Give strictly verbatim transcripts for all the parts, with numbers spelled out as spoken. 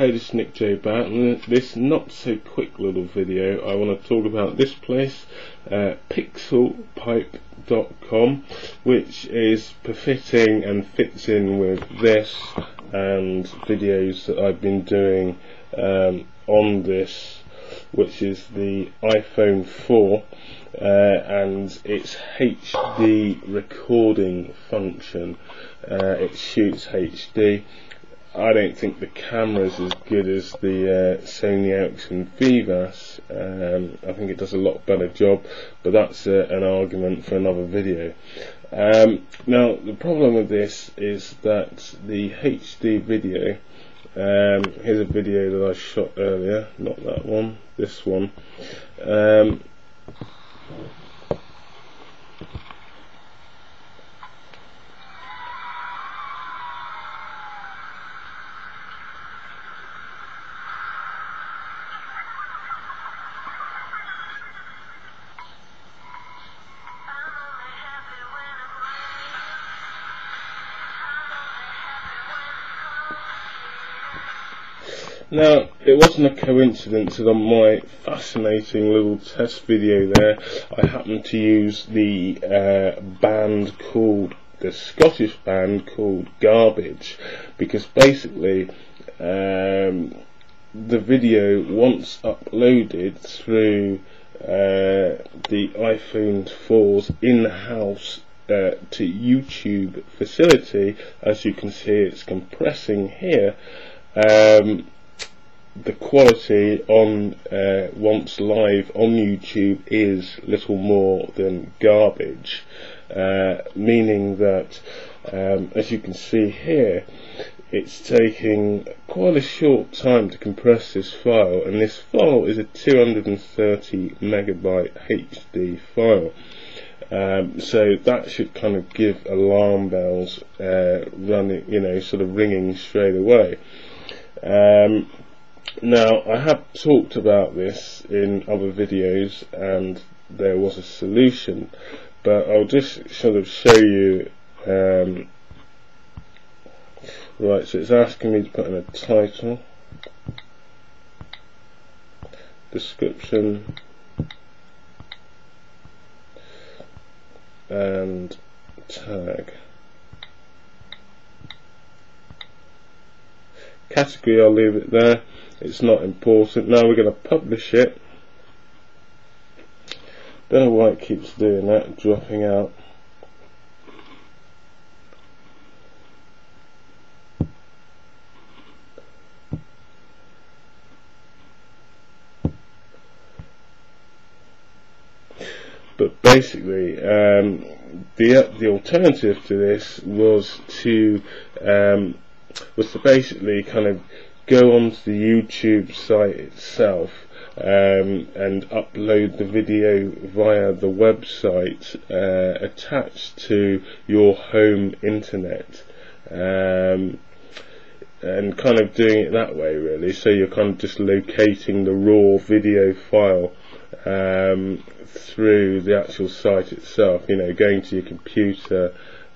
Hey, this is Nick J. Barton. This not so quick little video, I want to talk about this place, uh, pixel pipe dot com, which is befitting and fits in with this and videos that I've been doing um, on this, which is the iPhone four uh, and its H D recording function. Uh, it shoots H D. I don't think the camera's as good as the uh, Sony Action Vivas. um, I think it does a lot better job, but that's uh, an argument for another video. Um, now the problem with this is that the H D video, um, here's a video that I shot earlier, not that one, this one, um, Now, it wasn't a coincidence that on my fascinating little test video there, I happened to use the uh, band called, the Scottish band called Garbage, because basically um, the video, once uploaded through uh, the iPhone four's in-house Uh, to YouTube facility, as you can see it's compressing here, um, the quality on uh, once live on YouTube is little more than garbage, uh, meaning that um, as you can see here, it's taking quite a short time to compress this file, and this file is a two hundred thirty megabyte H D file. Um, so that should kind of give alarm bells uh, running, you know, sort of ringing straight away. Um, now, I have talked about this in other videos, and there was a solution, but I'll just sort of show you. Um, right, so it's asking me to put in a title, description, and tag. Category, I'll leave it there, it's not important. Now we're going to publish it. Don't know why it keeps doing that, dropping out. But basically, um, the the alternative to this was to um, was to basically kind of go onto the YouTube site itself um, and upload the video via the website uh, attached to your home internet. Um, and kind of doing it that way, really, so you're kind of just locating the raw video file um, through the actual site itself, you know, going to your computer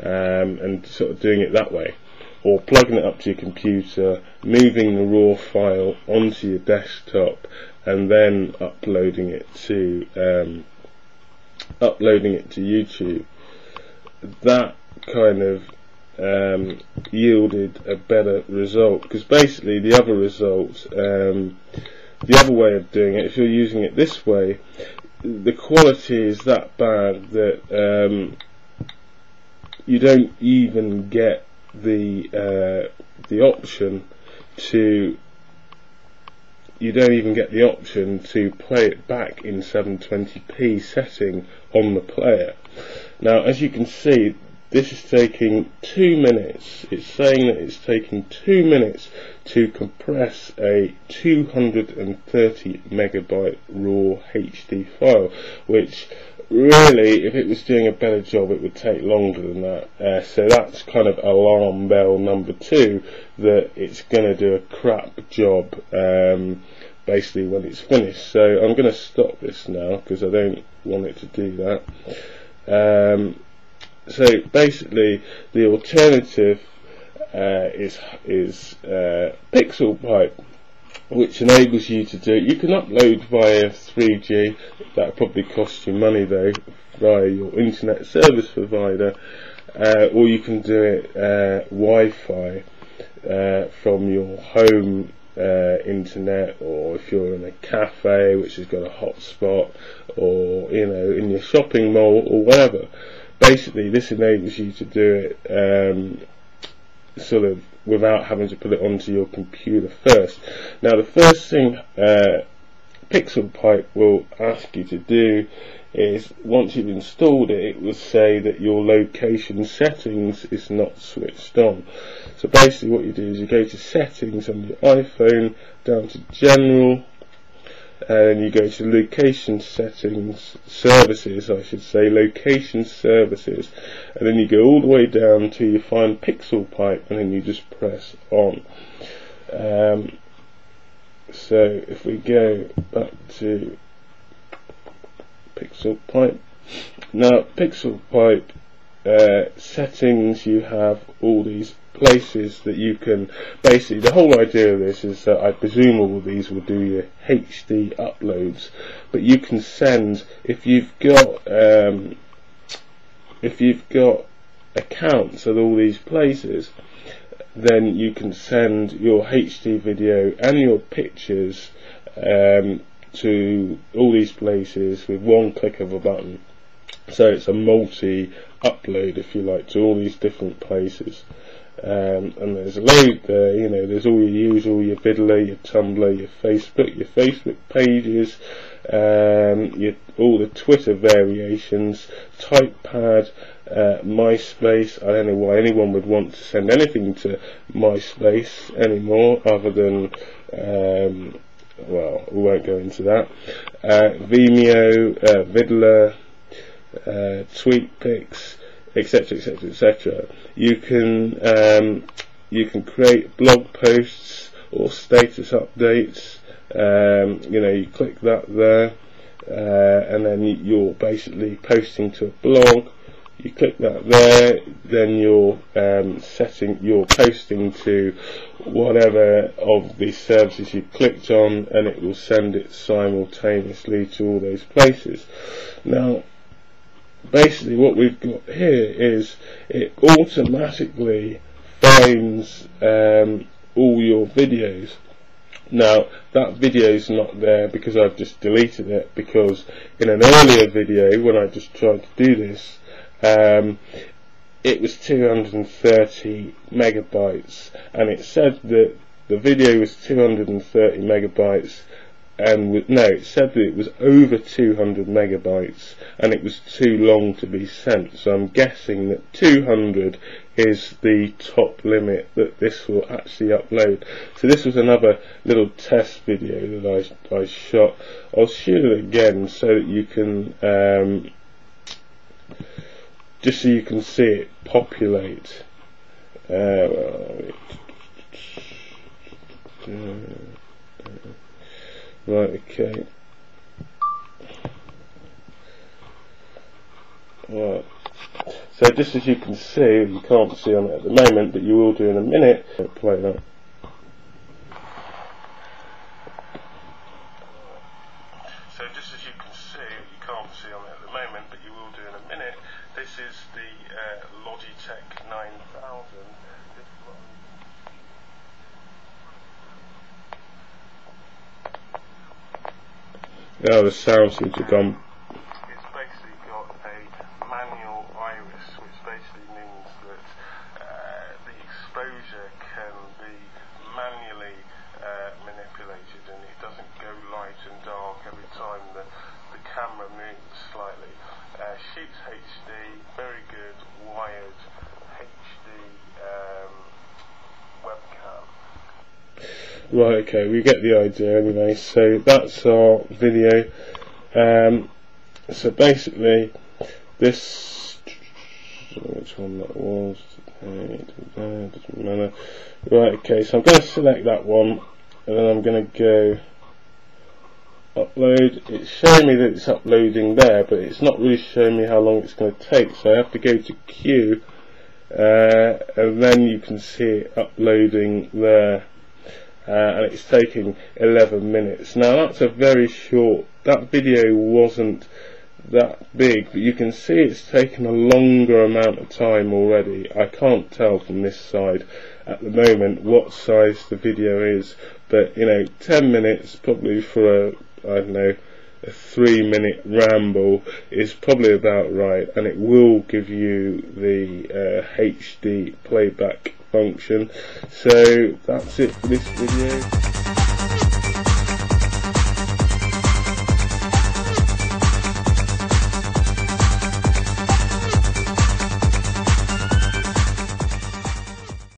um, and sort of doing it that way, or plugging it up to your computer, moving the raw file onto your desktop, and then uploading it to um, uploading it to YouTube. That kind of Um, yielded a better result, because basically the other result, um, the other way of doing it, if you're using it this way, the quality is that bad that um, you don't even get the uh, the option to you don't even get the option to play it back in seven twenty p setting on the player. Now, as you can see, this is taking two minutes. It's saying that it's taking two minutes to compress a two hundred thirty megabyte raw H D file, which really, if it was doing a better job, it would take longer than that. Uh, so that's kind of alarm bell number two, that it's going to do a crap job um, basically when it's finished. So I'm going to stop this now, because I don't want it to do that. Um, So basically, the alternative uh, is is uh, PixelPipe. which enables you to do it. You can upload via three G, that'll probably cost you money though, via your internet service provider, uh, or you can do it uh, Wi-Fi uh, from your home uh, internet, or if you're in a cafe which has got a hotspot, or you know, in your shopping mall or whatever. Basically this enables you to do it um, sort of without having to put it onto your computer first. Now the first thing uh, PixelPipe will ask you to do is, once you've installed it, it will say that your location settings is not switched on. So basically what you do is you go to settings on your iPhone, down to general, and you go to location settings, services I should say, location services, and then you go all the way down till you find PixelPipe, and then you just press on. Um, so if we go back to PixelPipe, now PixelPipe uh, settings, you have all these places that you can, basically the whole idea of this is that I presume all of these will do your H D uploads, but you can send, if you've got um, if you've got accounts at all these places, then you can send your H D video and your pictures um, to all these places with one click of a button. So it's a multi-upload, if you like, to all these different places. Um, and there's a load there, you know, there's all your usual, your Viddler, your Tumblr, your Facebook, your Facebook pages, um, your, all the Twitter variations, Typepad, uh, MySpace. I don't know why anyone would want to send anything to MySpace anymore, other than, um, well, we won't go into that. Uh, Vimeo, uh, Viddler, uh, TweetPix, etc, etc, et cetera. You can um, you can create blog posts or status updates. Um, you know, you click that there, uh, and then you're basically posting to a blog. You click that there, then you're um, setting, you're posting to whatever of these services you clicked on, and it will send it simultaneously to all those places. Now, basically what we've got here is it automatically finds um, all your videos. Now that video's not there because I've just deleted it, because in an earlier video when I just tried to do this, um, it was two hundred thirty megabytes, and it said that the video was two hundred thirty megabytes, and with, no, it said that it was over two hundred megabytes and it was too long to be sent. So I'm guessing that two hundred is the top limit that this will actually upload. So this was another little test video that I, I shot. I'll shoot it again so that you can um, just so you can see it populate. Uh, well, it, uh, Right, okay. Right. So just as you can see, you can't see on it at the moment, but you will do in a minute. Play that. So just as you can see, you can't see on it at the moment, but you will do in a minute. This is the uh, Logitech nine thousand. Oh, the sound seems to have gone. It's basically got a manual iris, which basically means that uh, the exposure can be manually uh, manipulated, and it doesn't go light and dark every time the, the camera moves slightly. Uh, shoots H D, very good wired H D um, webcam. Right, okay, we get the idea anyway. So that's our video. Um, so basically, this, I don't know which one that was, doesn't matter. Right, okay, so I'm going to select that one, and then I'm going to go upload. It's showing me that it's uploading there, but it's not really showing me how long it's going to take. So I have to go to queue, uh, and then you can see it uploading there. uh, and it's taking eleven minutes. Now that's a very short, that video wasn't that big, but you can see it's taken a longer amount of time already. I can't tell from this side at the moment what size the video is, but you know, ten minutes probably for a, I don't know, a three minute ramble is probably about right, and it will give you the uh, H D playback function. So that's it for this video.